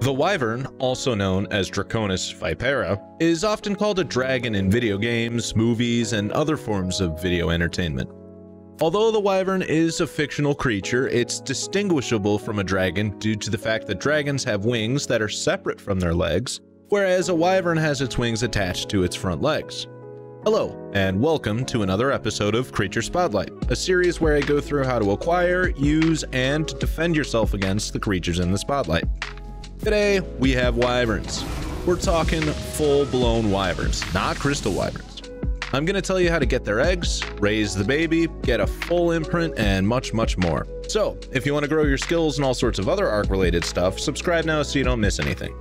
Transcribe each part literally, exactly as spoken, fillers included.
The wyvern, also known as Draconis vipera, is often called a dragon in video games, movies, and other forms of video entertainment. Although the wyvern is a fictional creature, it's distinguishable from a dragon due to the fact that dragons have wings that are separate from their legs, whereas a wyvern has its wings attached to its front legs. Hello, and welcome to another episode of Creature Spotlight, a series where I go through how to acquire, use, and defend yourself against the creatures in the spotlight. Today, we have wyverns. We're talking full-blown wyverns, not crystal wyverns. I'm going to tell you how to get their eggs, raise the baby, get a full imprint, and much, much more. So, if you want to grow your skills and all sorts of other ARC-related stuff, subscribe now so you don't miss anything.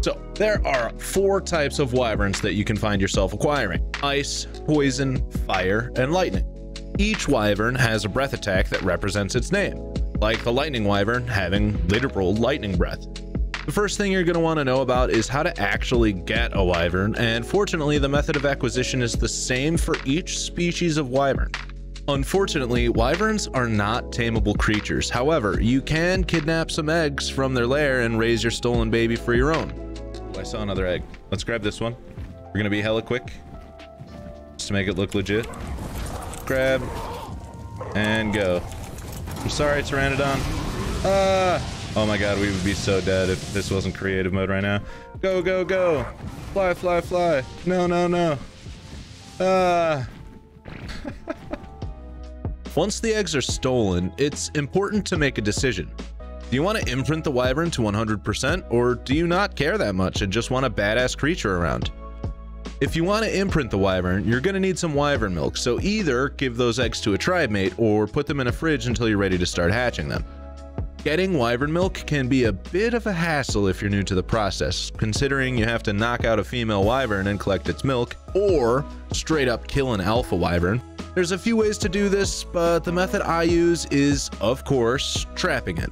So, there are four types of wyverns that you can find yourself acquiring: ice, poison, fire, and lightning. Each wyvern has a breath attack that represents its name, like the lightning wyvern having literal lightning breath. The first thing you're going to want to know about is how to actually get a wyvern, and fortunately the method of acquisition is the same for each species of wyvern. Unfortunately, wyverns are not tameable creatures. However, you can kidnap some eggs from their lair and raise your stolen baby for your own. I saw another egg. Let's grab this one. We're going to be hella quick, just to make it look legit. Grab. And go. I'm sorry, Pteranodon. Ah! Uh, Oh my god, we would be so dead if this wasn't creative mode right now. Go, go, go! Fly, fly, fly! No, no, no! Ah! Once the eggs are stolen, it's important to make a decision. Do you want to imprint the wyvern to one hundred percent, or do you not care that much and just want a badass creature around? If you want to imprint the wyvern, you're going to need some wyvern milk, so either give those eggs to a tribe mate, or put them in a fridge until you're ready to start hatching them. Getting wyvern milk can be a bit of a hassle if you're new to the process, considering you have to knock out a female wyvern and collect its milk, or straight up kill an alpha wyvern. There's a few ways to do this, but the method I use is, of course, trapping it.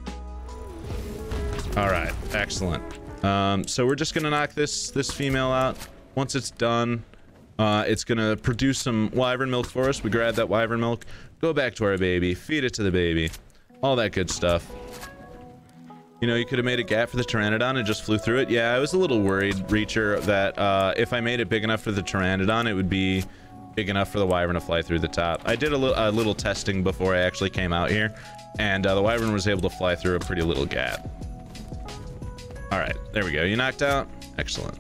Alright, excellent. Um, so we're just gonna knock this, this female out. Once it's done, uh, it's gonna produce some wyvern milk for us. We grab that wyvern milk, go back to our baby, feed it to the baby, all that good stuff. You know, you could have made a gap for the Pteranodon and just flew through it. Yeah, I was a little worried, Reacher, that uh, if I made it big enough for the Pteranodon, it would be big enough for the wyvern to fly through the top. I did a, li a little testing before I actually came out here, and uh, the wyvern was able to fly through a pretty little gap. All right, there we go. You knocked out? Excellent.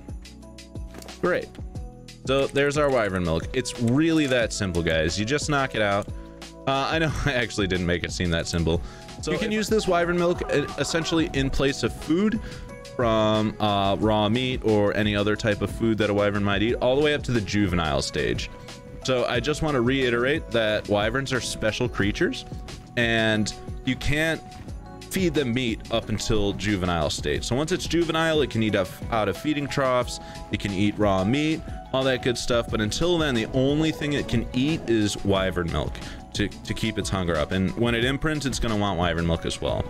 Great. So there's our wyvern milk. It's really that simple, guys. You just knock it out. Uh, I know I actually didn't make it seem that simple. So you can use this wyvern milk essentially in place of food, from uh, raw meat or any other type of food that a wyvern might eat, all the way up to the juvenile stage. So I just want to reiterate that wyverns are special creatures, and you can't feed them meat up until juvenile stage. So once it's juvenile, it can eat out of feeding troughs, it can eat raw meat, all that good stuff. But until then, the only thing it can eat is wyvern milk to, to keep its hunger up. And when it imprints, it's going to want wyvern milk as well.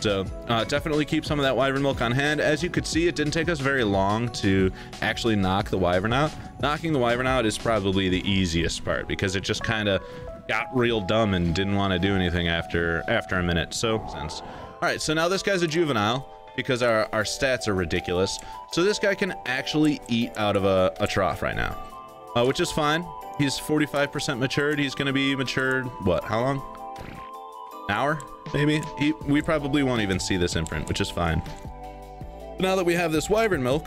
So uh, definitely keep some of that wyvern milk on hand. As you could see, it didn't take us very long to actually knock the wyvern out. Knocking the wyvern out is probably the easiest part, because it just kind of got real dumb and didn't want to do anything after after a minute. So sense. All right, so now this guy's a juvenile, because our, our stats are ridiculous. So this guy can actually eat out of a, a trough right now, uh, which is fine. He's forty-five percent matured. He's going to be matured, what, how long? An hour, maybe? He, we probably won't even see this imprint, which is fine. But now that we have this wyvern milk,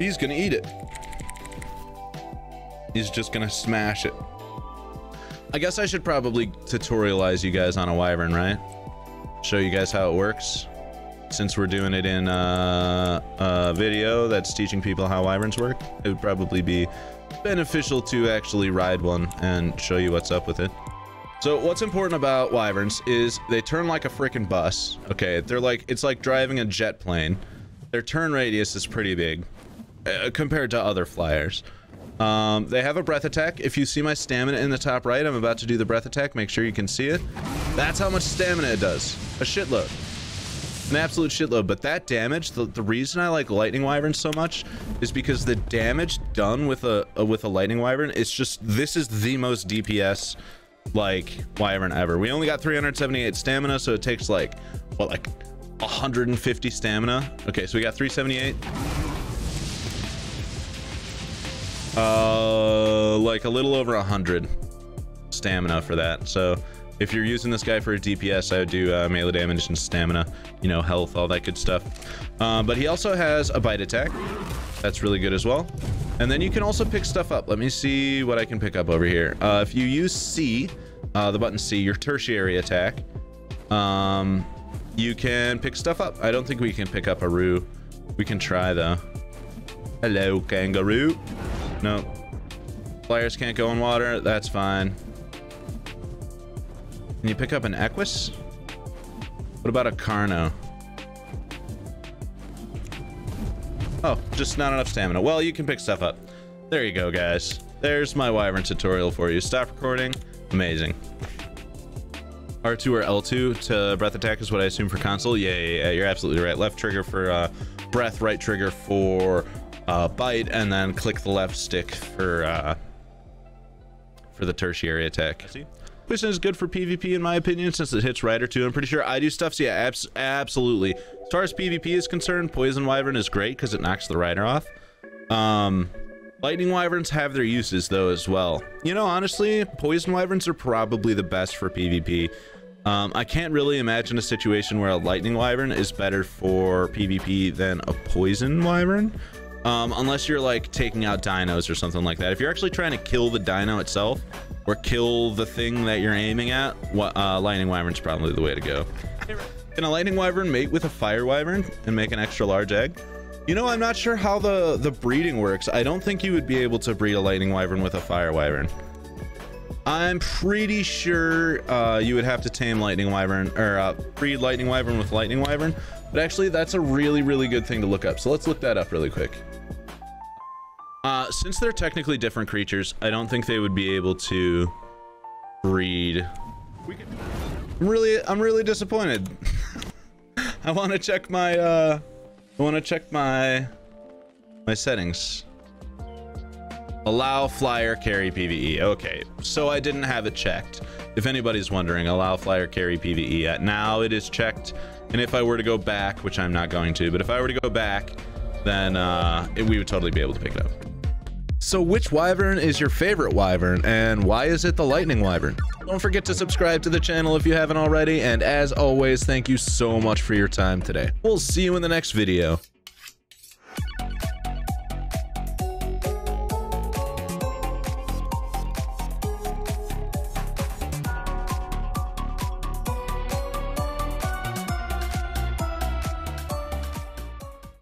he's going to eat it. He's just going to smash it. I guess I should probably tutorialize you guys on a wyvern, right? Show you guys how it works. Since we're doing it in a, a video that's teaching people how wyverns work, it would probably be beneficial to actually ride one and show you what's up with it. So what's important about wyverns is they turn like a freaking bus. Okay, they're like, it's like driving a jet plane. Their turn radius is pretty big uh, compared to other flyers. Um, they have a breath attack. If you see my stamina in the top right, I'm about to do the breath attack. Make sure you can see it. That's how much stamina it does. A shitload. An absolute shitload. But that damage, the, the reason I like lightning wyverns so much is because the damage done with a, a with a lightning wyvern, it's just, this is the most D P S like wyvern ever. We only got three hundred seventy-eight stamina, so it takes like, what, like one hundred fifty stamina. Okay, so we got three seventy-eight. Uh, like a little over one hundred stamina for that. So if you're using this guy for a D P S, I would do uh, melee damage and stamina, you know, health, all that good stuff. Uh, but he also has a bite attack. That's really good as well. And then you can also pick stuff up. Let me see what I can pick up over here. Uh, if you use C, uh, the button C, your tertiary attack, um, you can pick stuff up. I don't think we can pick up a Roo. We can try though. Hello, kangaroo. No. Flyers can't go in water. That's fine. Can you pick up an Equus? What about a Carno? Oh, just not enough stamina. Well, you can pick stuff up. There you go, guys. There's my wyvern tutorial for you. Stop recording. Amazing. R two or L two to breath attack is what I assume for console. Yeah, yeah, yeah, you're absolutely right. Left trigger for uh, breath, right trigger for uh, bite, and then click the left stick for uh, for the tertiary attack. I see. Poison is good for PvP in my opinion, since it hits Rider too. I'm pretty sure I do stuff, so yeah, abs absolutely. As far as PvP is concerned, Poison Wyvern is great because it knocks the Rider off. Um, Lightning Wyverns have their uses though as well. You know, honestly, Poison Wyverns are probably the best for PvP. Um, I can't really imagine a situation where a Lightning Wyvern is better for PvP than a Poison Wyvern. Um, unless you're like taking out dinos or something like that. If you're actually trying to kill the dino itself, or kill the thing that you're aiming at, uh, Lightning Wyvern's probably the way to go. Can a Lightning Wyvern mate with a Fire Wyvern and make an extra large egg? You know, I'm not sure how the, the breeding works. I don't think you would be able to breed a Lightning Wyvern with a Fire Wyvern. I'm pretty sure uh, you would have to tame Lightning Wyvern, or uh, breed Lightning Wyvern with Lightning Wyvern. But actually, that's a really, really good thing to look up. So let's look that up really quick. Uh, since they're technically different creatures, I don't think they would be able to breed. I'm really, I'm really disappointed. I want to check my, uh, I want to check my, my settings. Allow flyer carry PvE. Okay, so I didn't have it checked. If anybody's wondering, allow flyer carry PvE. Uh, now it is checked, and if I were to go back, which I'm not going to, but if I were to go back, then uh, it, we would totally be able to pick it up. So which wyvern is your favorite wyvern, and why is it the Lightning Wyvern? Don't forget to subscribe to the channel if you haven't already, and as always, thank you so much for your time today. We'll see you in the next video.